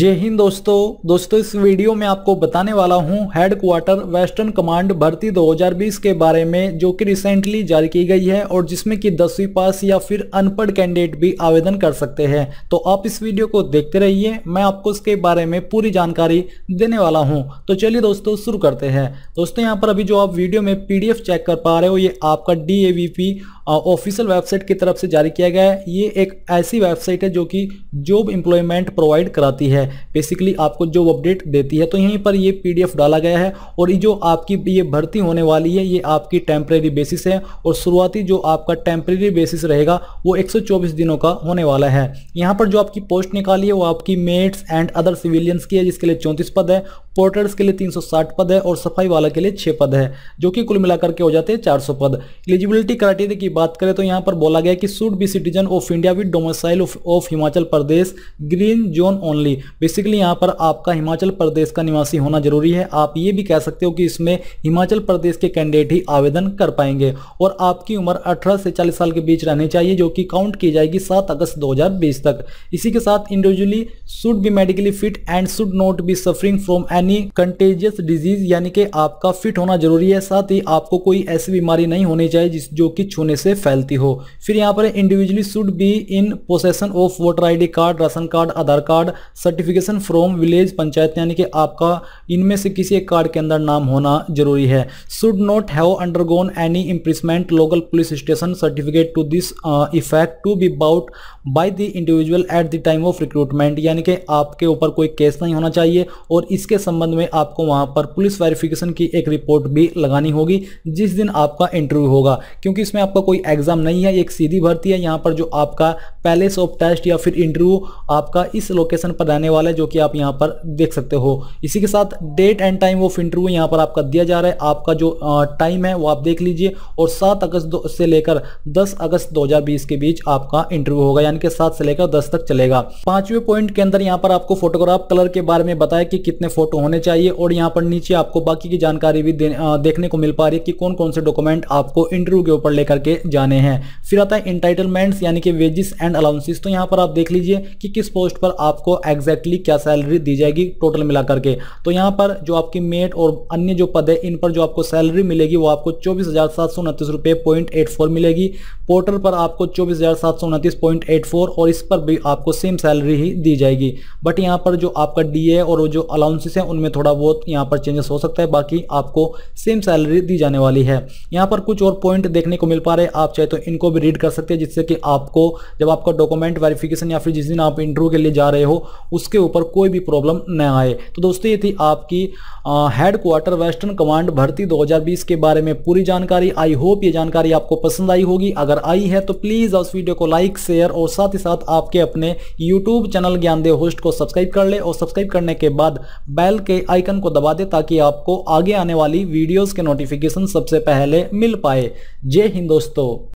जय हिंद दोस्तों इस वीडियो में आपको बताने वाला हूं हेडक्वार्टर वेस्टर्न कमांड भर्ती 2020 के बारे में, जो कि रिसेंटली जारी की गई है और जिसमें कि 10वीं पास या फिर अनपढ़ कैंडिडेट भी आवेदन कर सकते हैं। तो आप इस वीडियो को देखते रहिए, मैं आपको इसके बारे में पूरी जानकारी देने वाला हूं। तो चलिए दोस्तों शुरू करते हैं। दोस्तों यहाँ पर अभी जो आप वीडियो में PDF चेक कर पा रहे हो, ये आपका DAVP ऑफिशियल वेबसाइट की तरफ से जारी किया गया है। ये एक ऐसी वेबसाइट है जो कि जॉब एम्प्लॉयमेंट प्रोवाइड कराती है, बेसिकली आपको जॉब अपडेट देती है। तो यहीं पर ये PDF डाला गया है और ये जो आपकी ये भर्ती होने वाली है ये आपकी टेम्परेरी बेसिस है और शुरुआती जो आपका टेम्परेरी बेसिस रहेगा वो 124 दिनों का होने वाला है। यहाँ पर जो आपकी पोस्ट निकाली है वो आपकी मेट्स एंड अदर सिविलियंस की है, जिसके लिए 34 पद है, पोर्टर्स के लिए 360 पद है और सफाई वाला के लिए 6 पद है, जो कि कुल मिलाकर के हो जाते हैं 400 पद। एलिजिबिलिटी क्राइटेरिया की बात करें तो यहाँ पर बोला गया कि should be citizen of India with domicile of Himachal Pradesh, green zone only. Basically यहाँ पर आपका हिमाचल प्रदेश का निवासी होना जरूरी है। आप ये भी कह सकते हो कि इसमें हिमाचल प्रदेश के कैंडिडेट ही आवेदन कर पाएंगे और आपकी उम्र 18 से 40 साल के बीच रहनी चाहिए, जो कि काउंट की जाएगी 7 अगस्त 2020 तक। इसी के साथ individually should be medically fit and should not be suffering from any contagious disease, यानी कि आपका फिट होना जरूरी है। साथ ही आपको कोई ऐसी बीमारी नहीं होनी चाहिए जो कि छूने से फैलती हो। फिर यहाँ पर individually should be in possession of voter ID card, ration card, Aadhaar card, certification from village panchayat, यानी कि आपका इनमें से किसी एक कार्ड के अंदर नाम होना जरूरी है। Should not have undergone any imprisonment, local police station certificate to this effect to be bought by the individual at the time of recruitment, यानी कि आपके ऊपर कोई केस नहीं होना चाहिए और इसके संबंध में आपको वहां पर पुलिस वेरिफिकेशन की एक रिपोर्ट भी लगानी होगी जिस दिन आपका इंटरव्यू होगा, क्योंकि इसमें आपका कोई एग्जाम नहीं है, एक सीधी भर्ती है। यहाँ पर जो आपका पैलेस ऑफ टेस्ट या फिर इंटरव्यू आपका इस लोकेशन पर रहने वाला है, जो कि आप यहाँ पर देख सकते हो। इसी के साथ date and time of interview यहाँ पर आपका दिया जा रहा है। आपका जो टाइम है वो आप देख लीजिए और 7 अगस्त से लेकर 10 अगस्त 2020 के बीच आपका इंटरव्यू होगा, यानी कि 7 से लेकर 10 तक चलेगा। 5वें पॉइंट के अंदर यहाँ पर आपको फोटोग्राफ कलर के बारे में बताया कि कितने फोटो होने चाहिए और यहाँ पर नीचे आपको बाकी की जानकारी भी देखने को मिल पा रही है कि कौन कौन से डॉक्यूमेंट आपको इंटरव्यू के ऊपर लेकर के जाने हैं। फिर आता है एंटाइटलमेंट्स, यानी कि वेजेस एंड अलाउंसेस। तो यहाँ पर आप देख लीजिए कि किस पोस्ट पर आपको एग्जैक्टली क्या सैलरी दी जाएगी टोटल मिलाकर के। तो यहाँ पर जो आपकी मेट और अन्य जो पद है इन पर जो आपको सैलरी मिलेगी वो आपको 24,729.84 मिलेगी। पोर्टर पर आपको 24,729.84 और इस पर भी आपको सेम सैलरी ही दी जाएगी। बट यहाँ पर जो आपका DA और जो अलाउंसेस हैं उनमें थोड़ा बहुत यहाँ पर चेंजेस हो सकता है, बाकी आपको सेम सैलरी दी जाने वाली है। यहाँ पर कुछ और पॉइंट देखने को मिल पा रहे हैं, आप चाहे तो इनको भी रीड कर सकते हैं, जिससे कि आपको जब आपका डॉक्यूमेंट वेरिफिकेशन या फिर जिस दिन आप इंटरव्यू के लिए जा रहे हो उसके ऊपर कोई भी प्रॉब्लम न आए। तो दोस्तों ये थी आपकी हेडक्वार्टर वेस्टर्न कमांड भर्ती 2020 के बारे में पूरी जानकारी। आई होप ये जानकारी आपको पसंद आई होगी। अगर आई है तो प्लीज़ उस वीडियो को लाइक, शेयर और साथ ही साथ आपके अपने YouTube चैनल ज्ञानदेव होस्ट को सब्सक्राइब कर ले और सब्सक्राइब करने के बाद बेल के आइकन को दबा दे ताकि आपको आगे आने वाली वीडियोस के नोटिफिकेशन सबसे पहले मिल पाए। जय हिंद दोस्तों।